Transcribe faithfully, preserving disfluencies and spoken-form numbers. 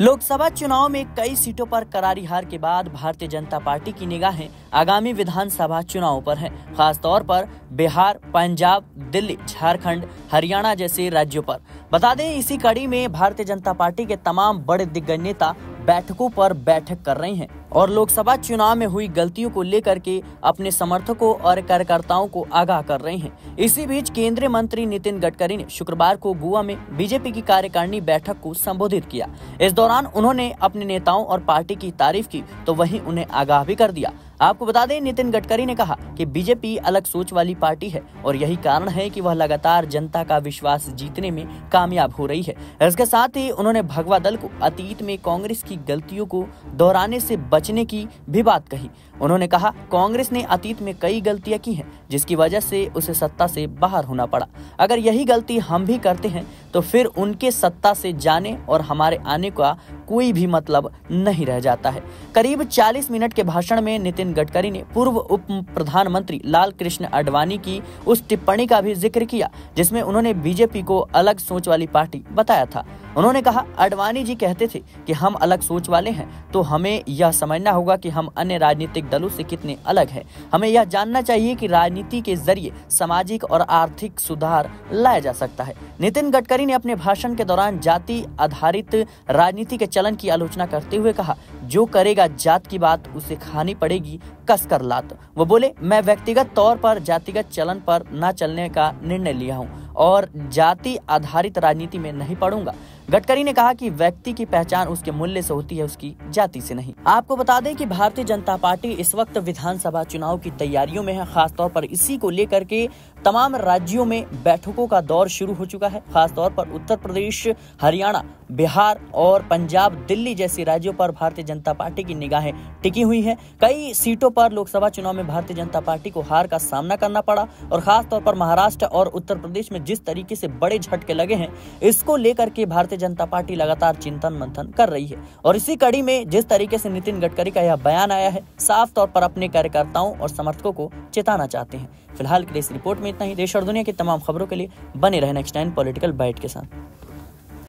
लोकसभा चुनाव में कई सीटों पर करारी हार के बाद भारतीय जनता पार्टी की निगाहें आगामी विधानसभा चुनावों पर हैं, खासतौर पर बिहार, पंजाब, दिल्ली, झारखंड, हरियाणा जैसे राज्यों पर। बता दें, इसी कड़ी में भारतीय जनता पार्टी के तमाम बड़े दिग्गज नेता बैठकों पर बैठक कर रहे हैं और लोकसभा चुनाव में हुई गलतियों को लेकर के अपने समर्थकों और कार्यकर्ताओं को आगाह कर रहे हैं। इसी बीच केंद्रीय मंत्री नितिन गडकरी ने शुक्रवार को गोवा में बीजेपी की कार्यकारिणी बैठक को संबोधित किया। इस दौरान उन्होंने अपने नेताओं और पार्टी की तारीफ की तो वहीं उन्हें आगाह भी कर दिया। आपको बता दें, नितिन गडकरी ने कहा कि बीजेपी अलग सोच वाली पार्टी है और यही कारण है कि वह लगातार जनता का विश्वास जीतने में कामयाब हो रही है। इसके साथ ही उन्होंने भगवा दल को अतीत में कांग्रेस की गलतियों को दोहराने से बचने की भी बात कही। उन्होंने कहा, कांग्रेस ने अतीत में कई गलतियां की हैं जिसकी वजह से उसे सत्ता से बाहर होना पड़ा। अगर यही गलती हम भी करते हैं तो फिर उनके सत्ता से जाने और हमारे आने का कोई भी मतलब नहीं रह जाता है। करीब चालीस मिनट के भाषण में नितिन गडकरी ने पूर्व उप प्रधानमंत्री लाल कृष्ण आडवाणी की उस टिप्पणी का भी जिक्र किया जिसमें उन्होंने बीजेपी को अलग सोच वाली पार्टी बताया था। उन्होंने कहा, आडवाणी जी कहते थे कि हम अलग सोच वाले हैं, तो हमें यह समझना होगा कि हम अन्य राजनीतिक दलों से कितने अलग हैं। हमें यह जानना चाहिए कि राजनीति के जरिए सामाजिक और आर्थिक सुधार लाया जा सकता है। नितिन गडकरी ने अपने भाषण के दौरान जाति आधारित राजनीति के चलन की आलोचना करते हुए कहा, जो करेगा जात की बात उसे खानी पड़ेगी कसकर लात। वो बोले, मैं व्यक्तिगत तौर पर जातिगत चलन पर न चलने का निर्णय लिया हूँ और जाति आधारित राजनीति में नहीं पड़ूंगा। गडकरी ने कहा कि व्यक्ति की पहचान उसके मूल्य से होती है, उसकी जाति से नहीं। आपको बता दें कि भारतीय जनता पार्टी इस वक्त विधानसभा चुनाव की तैयारियों में है। खासतौर पर इसी को लेकर के तमाम राज्यों में बैठकों का दौर शुरू हो चुका है। खासतौर पर उत्तर प्रदेश, हरियाणा, बिहार और पंजाब, दिल्ली जैसे राज्यों पर भारतीय जनता पार्टी की निगाहें टिकी हुई है। कई सीटों पर लोकसभा चुनाव में भारतीय जनता पार्टी को हार का सामना करना पड़ा और खासतौर पर महाराष्ट्र और उत्तर प्रदेश में जिस तरीके से बड़े झटके लगे हैं, इसको लेकर के भारतीय जनता पार्टी लगातार चिंतन मंथन कर रही है। और इसी कड़ी में जिस तरीके से नितिन गडकरी का यह बयान आया है, साफ तौर पर अपने कार्यकर्ताओं और समर्थकों को चेताना चाहते हैं। फिलहाल के लिए इस रिपोर्ट में इतना ही। देश और दुनिया की तमाम खबरों के लिए बने रहे नेक्स्ट नाइन पॉलिटिकल बाइट के साथ।